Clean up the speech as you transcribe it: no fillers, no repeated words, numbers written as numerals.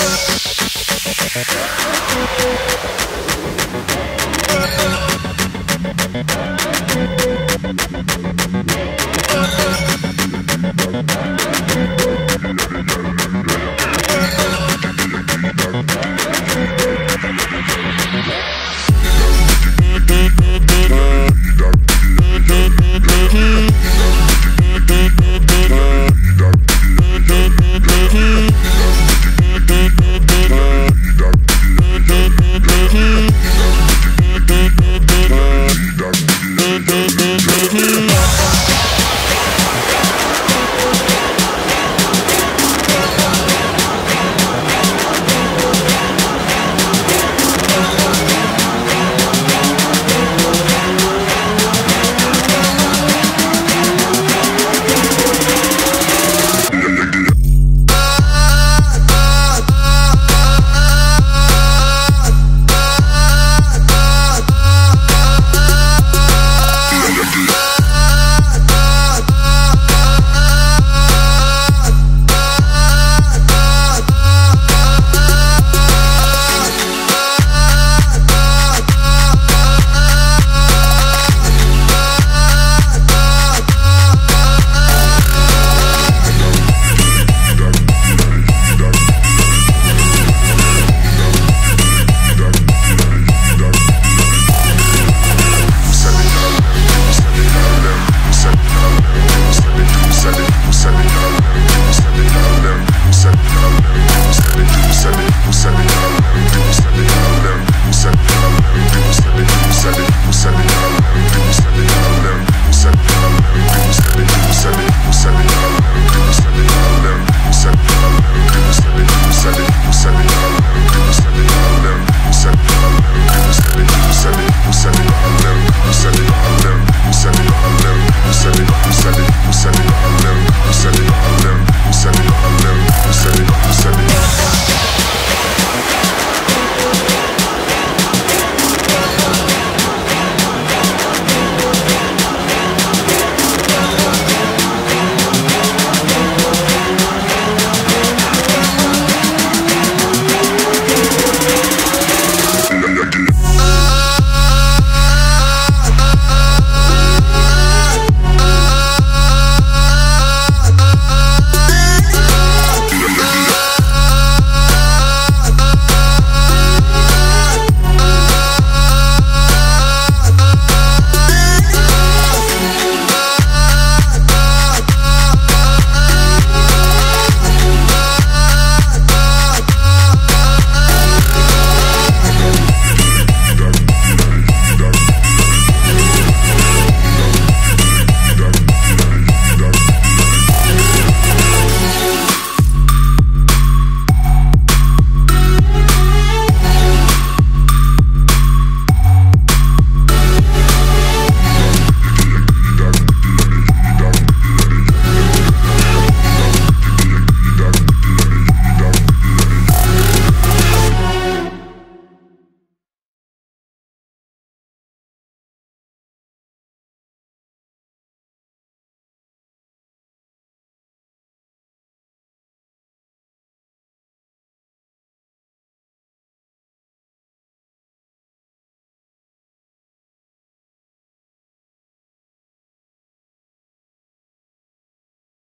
7